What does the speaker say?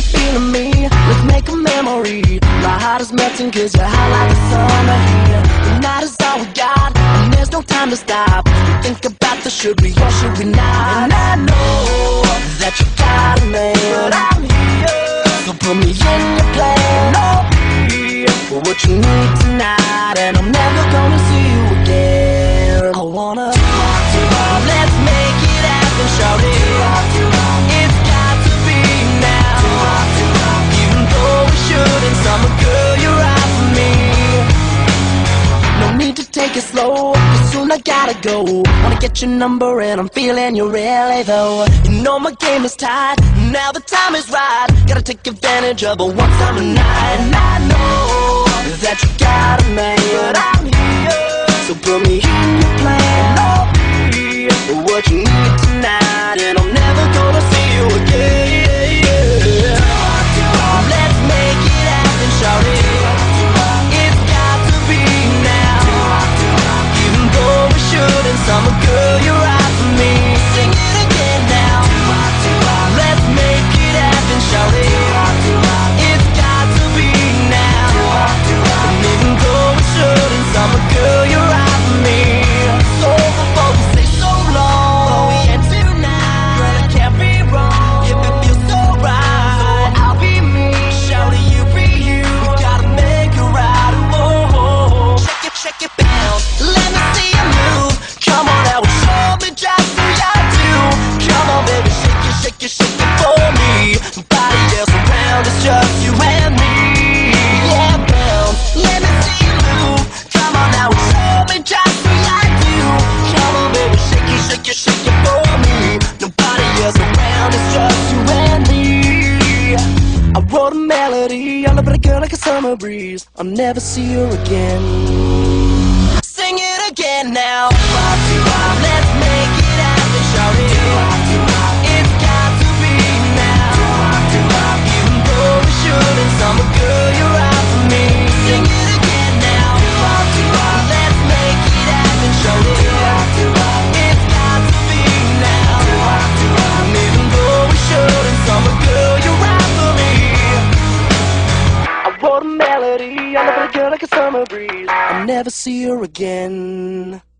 the feel of me, let's make a memory. My heart is melting cause you're hot like the summer heat. The night is all we got, and there's no time to stop. We think about the should we or should we not. And I know that you got a man, but I'm here, so put me in your plan. I'll be for what you need tonight, and I'm never gonna see you again. I wanna talk to you, let's make it happen, shout it. Take it slow, cause soon I gotta go. Wanna get your number and I'm feeling you really though. You know my game is tight, now the time is right. Gotta take advantage of a one time a night. And I know that you got a man, but I'm here, so put me in your plan. I'll be for what you need tonight, and I'm never gonna see you again. Let's make it happen, shout it. I'm a girl, you're right for me. Sing it again now. Let's make it happen, shout it. It's got to be now. And even though we shouldn't, I'm a girl, you're right for me. So before we say so long, oh, we end tonight. Girl, I can't be wrong. If it feels so right, so I'll be me. Shout it, you be you. We gotta make it right. Oh, check it, bounce. Let me see you move. Come on now, show me just what you do. Come on baby, shake it, shake it for me. Nobody else around, it's just you and me. Yeah, bounce, let me see you move. Come on now, show me just what you do. Come on baby, shake it for me. Nobody else around, it's just you and me. I wrote a melody, I love a girl like a summer breeze. I'll never see her again. Sing it again now. Let's make it happen, shout it. It's got to be now. Even though we shouldn't, I'm a girl, you're out for me. Sing it again now. Let's make it happen, shout it. It's got to be now. Even though we shouldn't, I'm a girl, you're out for me. I wrote a melody, I love a girl like a summer breeze. I'll never see her again.